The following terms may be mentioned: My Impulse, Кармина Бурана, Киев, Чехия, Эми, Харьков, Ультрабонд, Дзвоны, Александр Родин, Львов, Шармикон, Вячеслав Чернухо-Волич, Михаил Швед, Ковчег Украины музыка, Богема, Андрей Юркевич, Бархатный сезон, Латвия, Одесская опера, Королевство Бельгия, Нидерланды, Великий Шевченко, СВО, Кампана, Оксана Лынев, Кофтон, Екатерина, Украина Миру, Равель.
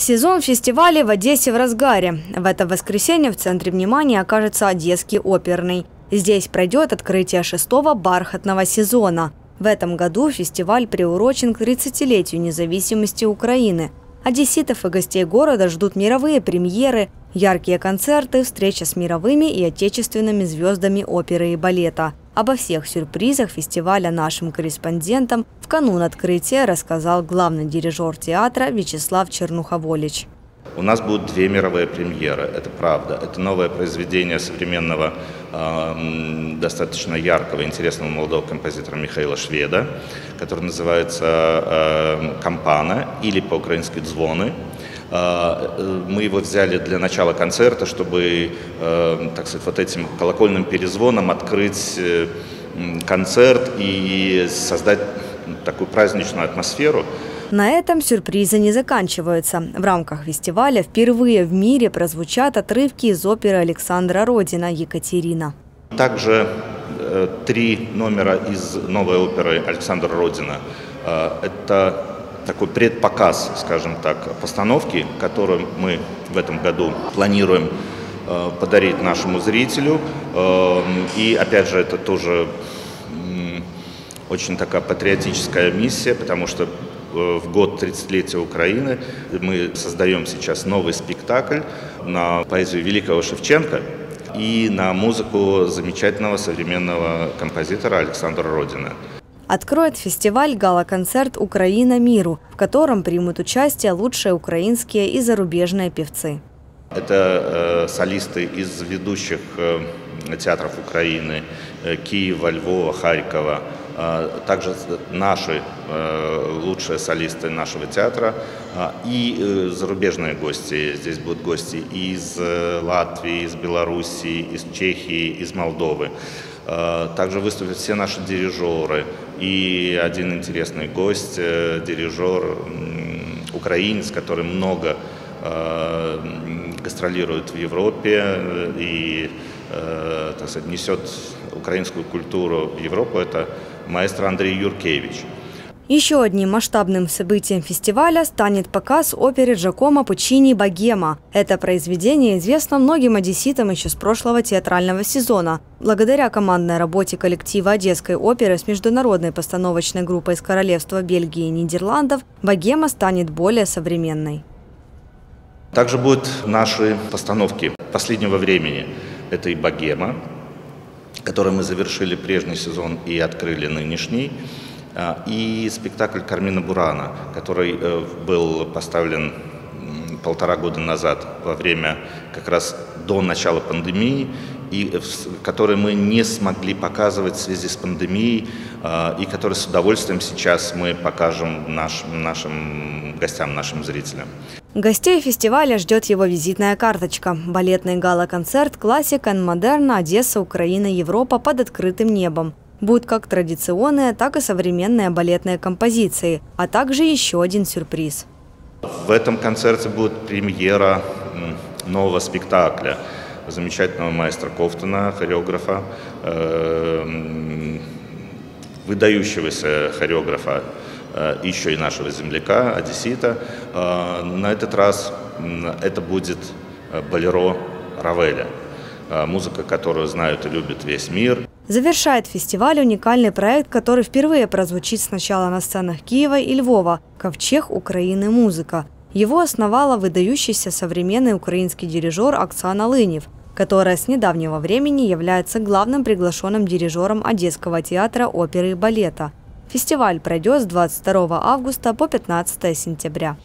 Сезон фестивалей в Одессе в разгаре. В это воскресенье в центре внимания окажется Одесский оперный. Здесь пройдет открытие 6-го бархатного сезона. В этом году фестиваль приурочен к 30-летию независимости Украины. Одесситов и гостей города ждут мировые премьеры, яркие концерты, встреча с мировыми и отечественными звездами оперы и балета. Обо всех сюрпризах фестиваля нашим корреспондентам в канун открытия рассказал главный дирижер театра Вячеслав Чернухо-Волич. У нас будут 2 мировые премьеры, это правда. Это новое произведение современного, достаточно яркого, интересного молодого композитора Михаила Шведа, который называется «Кампана» или по-украински «Дзвоны». Мы его взяли для начала концерта, чтобы, так сказать, вот этим колокольным перезвоном открыть концерт и создать такую праздничную атмосферу. На этом сюрпризы не заканчиваются. В рамках фестиваля впервые в мире прозвучат отрывки из оперы Александра Родина «Екатерина». Также 3 номера из новой оперы Александра Родина. Это такой предпоказ, скажем так, постановки, которую мы в этом году планируем подарить нашему зрителю. И опять же, это тоже очень такая патриотическая миссия, потому что в год 30-летия Украины мы создаем сейчас новый спектакль на поэзию Великого Шевченко и на музыку замечательного современного композитора Александра Родина. Откроет фестиваль гала-концерт «Украина Миру», в котором примут участие лучшие украинские и зарубежные певцы. Это солисты из ведущих театров Украины, Киева, Львова, Харькова. Также наши лучшие солисты нашего театра и зарубежные гости. Здесь будут гости из Латвии, из Беларуси, из Чехии, из Молдовы. Также выступят все наши дирижеры и один интересный гость, дирижер украинец, который много гастролирует в Европе и, так сказать, несет украинскую культуру в Европу. Это маэстро Андрей Юркевич. Еще одним масштабным событием фестиваля станет показ оперы Джакома Пучини «Богема». Это произведение известно многим одесситам еще с прошлого театрального сезона. Благодаря командной работе коллектива Одесской оперы с международной постановочной группой из Королевства Бельгии и Нидерландов «Богема» станет более современной. Также будут наши постановки последнего времени. Это и «Богема», которой мы завершили прежний сезон и открыли нынешний. И спектакль «Кармина Бурана», который был поставлен 1,5 года назад, во время как раз до начала пандемии, и который мы не смогли показывать в связи с пандемией, и который с удовольствием сейчас мы покажем нашим гостям, нашим зрителям. Гостей фестиваля ждет его визитная карточка. Балетный гала-концерт «Классика и модерн. Одесса, Украина, Европа под открытым небом». Будут как традиционные, так и современные балетные композиции, а также еще один сюрприз. В этом концерте будет премьера нового спектакля замечательного маэстро Кофтона, хореографа, выдающегося хореографа, еще и нашего земляка, одессита. На этот раз это будет болеро Равеля, музыка, которую знают и любит весь мир. Завершает фестиваль уникальный проект, который впервые прозвучит сначала на сценах Киева и Львова «Ковчег Украины музыка». Его основала выдающийся современный украинский дирижер Оксана Лынев, которая с недавнего времени является главным приглашенным дирижером Одесского театра оперы и балета. Фестиваль пройдет с 22 августа по 15 сентября.